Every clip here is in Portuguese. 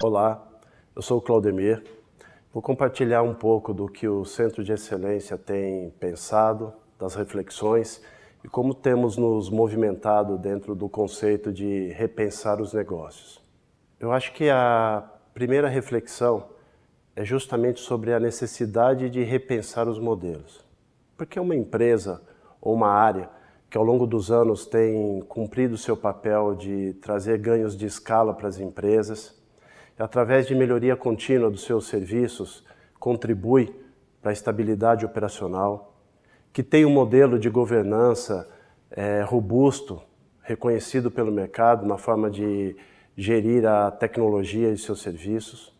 Olá, eu sou o Claudemir. Vou compartilhar um pouco do que o Centro de Excelência tem pensado, das reflexões e como temos nos movimentado dentro do conceito de repensar os negócios. Eu acho que a primeira reflexão é justamente sobre a necessidade de repensar os modelos. Porque uma empresa ou uma área que ao longo dos anos tem cumprido seu papel de trazer ganhos de escala para as empresas, através de melhoria contínua dos seus serviços, contribui para a estabilidade operacional, que tem um modelo de governança robusto, reconhecido pelo mercado na forma de gerir a tecnologia e seus serviços.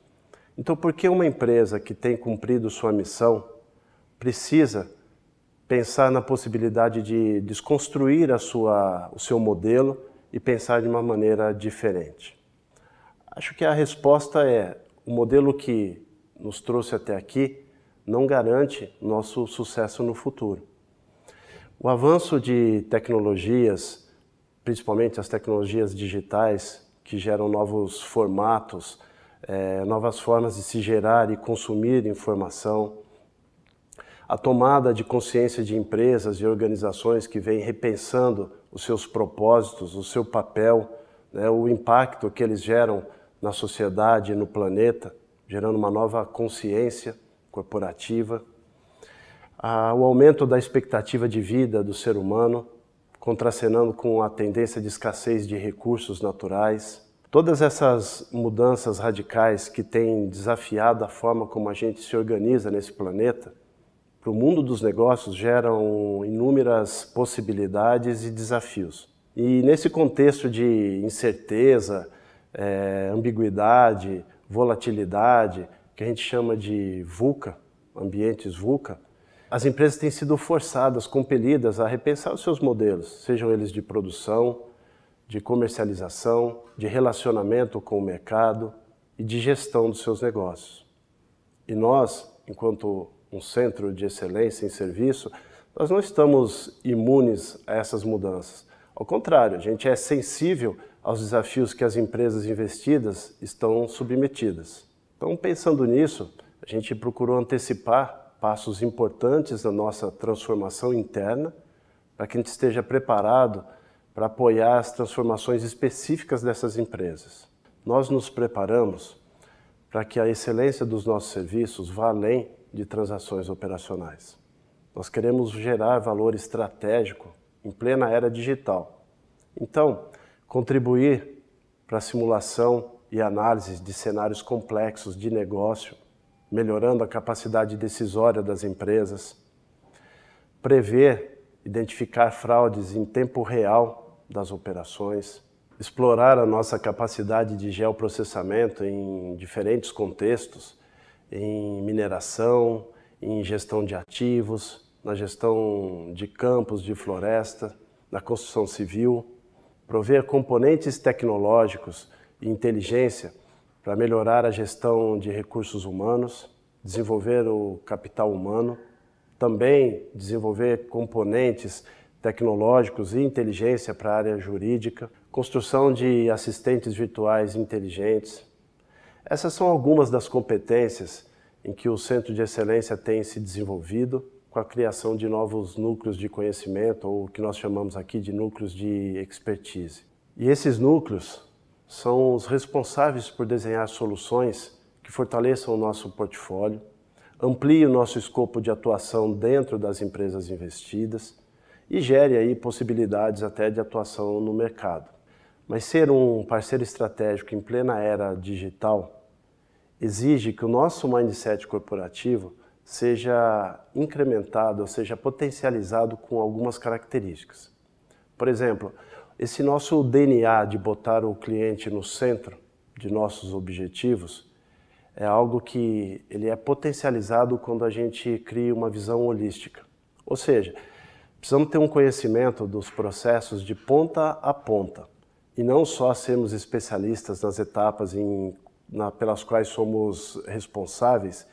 Então, por que uma empresa que tem cumprido sua missão precisa pensar na possibilidade de desconstruir o seu modelo e pensar de uma maneira diferente? Acho que a resposta é: o modelo que nos trouxe até aqui não garante nosso sucesso no futuro. O avanço de tecnologias, principalmente as tecnologias digitais, que geram novos formatos, novas formas de se gerar e consumir informação, a tomada de consciência de empresas e organizações que vêm repensando os seus propósitos, o seu papel, né, o impacto que eles geram na sociedade e no planeta, gerando uma nova consciência corporativa. O aumento da expectativa de vida do ser humano, contracenando com a tendência de escassez de recursos naturais. Todas essas mudanças radicais que têm desafiado a forma como a gente se organiza nesse planeta, para o mundo dos negócios geram inúmeras possibilidades e desafios. E nesse contexto de incerteza, ambiguidade, volatilidade, que a gente chama de VUCA, ambientes VUCA, as empresas têm sido forçadas, compelidas a repensar os seus modelos, sejam eles de produção, de comercialização, de relacionamento com o mercado e de gestão dos seus negócios. E nós, enquanto um centro de excelência em serviço, nós não estamos imunes a essas mudanças. Ao contrário, a gente é sensível aos desafios que as empresas investidas estão submetidas. Então, pensando nisso, a gente procurou antecipar passos importantes da nossa transformação interna para que a gente esteja preparado para apoiar as transformações específicas dessas empresas. Nós nos preparamos para que a excelência dos nossos serviços vá além de transações operacionais. Nós queremos gerar valor estratégico em plena era digital. Então, contribuir para a simulação e análise de cenários complexos de negócio, melhorando a capacidade decisória das empresas, prever, identificar fraudes em tempo real das operações, explorar a nossa capacidade de geoprocessamento em diferentes contextos, em mineração, em gestão de ativos, na gestão de campos, de floresta, na construção civil, prover componentes tecnológicos e inteligência para melhorar a gestão de recursos humanos, desenvolver o capital humano, também desenvolver componentes tecnológicos e inteligência para a área jurídica, construção de assistentes virtuais inteligentes. Essas são algumas das competências em que o Centro de Excelência tem se desenvolvido, com a criação de novos núcleos de conhecimento, ou o que nós chamamos aqui de núcleos de expertise. E esses núcleos são os responsáveis por desenhar soluções que fortaleçam o nosso portfólio, ampliem o nosso escopo de atuação dentro das empresas investidas e gere aí possibilidades até de atuação no mercado. Mas ser um parceiro estratégico em plena era digital exige que o nosso mindset corporativo seja incrementado, ou seja, potencializado com algumas características. Por exemplo, esse nosso DNA de botar o cliente no centro de nossos objetivos é algo que ele é potencializado quando a gente cria uma visão holística. Ou seja, precisamos ter um conhecimento dos processos de ponta a ponta e não só sermos especialistas nas etapas pelas quais somos responsáveis.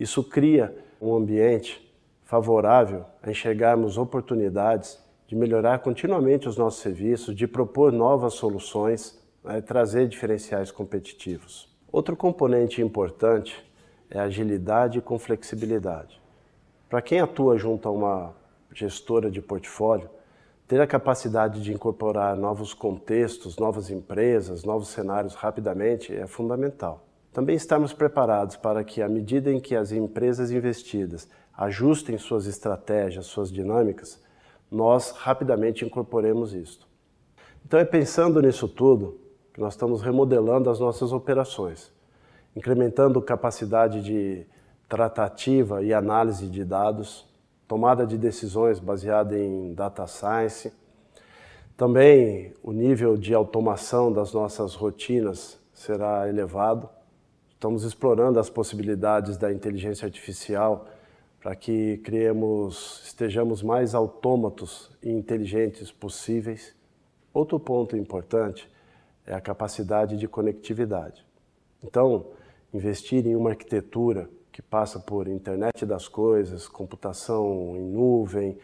Isso cria um ambiente favorável a enxergarmos oportunidades de melhorar continuamente os nossos serviços, de propor novas soluções, trazer diferenciais competitivos. Outro componente importante é agilidade com flexibilidade. Para quem atua junto a uma gestora de portfólio, ter a capacidade de incorporar novos contextos, novas empresas, novos cenários rapidamente é fundamental. Também estamos preparados para que, à medida em que as empresas investidas ajustem suas estratégias, suas dinâmicas, nós rapidamente incorporemos isso. Então é pensando nisso tudo que nós estamos remodelando as nossas operações, incrementando capacidade de tratativa e análise de dados, tomada de decisões baseada em data science, também o nível de automação das nossas rotinas será elevado. Estamos explorando as possibilidades da inteligência artificial para que estejamos mais autômatos e inteligentes possíveis. Outro ponto importante é a capacidade de conectividade. Então, investir em uma arquitetura que passa por internet das coisas, computação em nuvem,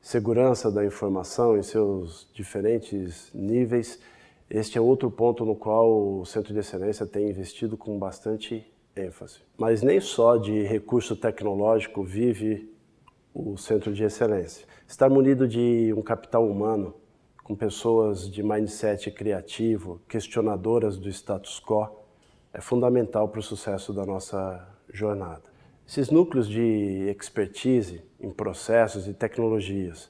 segurança da informação em seus diferentes níveis. Este é outro ponto no qual o Centro de Excelência tem investido com bastante ênfase. Mas nem só de recurso tecnológico vive o Centro de Excelência. Estar munido de um capital humano, com pessoas de mindset criativo, questionadoras do status quo, é fundamental para o sucesso da nossa jornada. Esses núcleos de expertise em processos e tecnologias,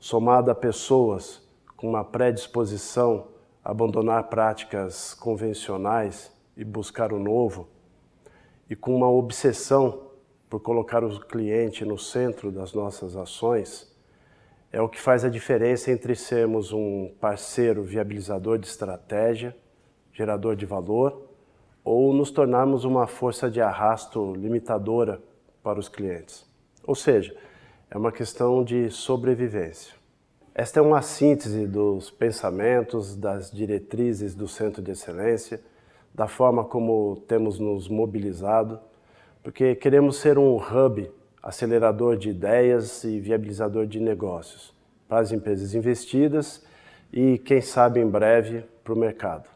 somado a pessoas com uma predisposição a abandonar práticas convencionais e buscar o novo, e com uma obsessão por colocar o cliente no centro das nossas ações, é o que faz a diferença entre sermos um parceiro viabilizador de estratégia, gerador de valor, ou nos tornarmos uma força de arrasto limitadora para os clientes. Ou seja, é uma questão de sobrevivência. Esta é uma síntese dos pensamentos, das diretrizes do Centro de Excelência, da forma como temos nos mobilizado, porque queremos ser um hub acelerador de ideias e viabilizador de negócios para as empresas investidas e, quem sabe, em breve, para o mercado.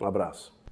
Um abraço.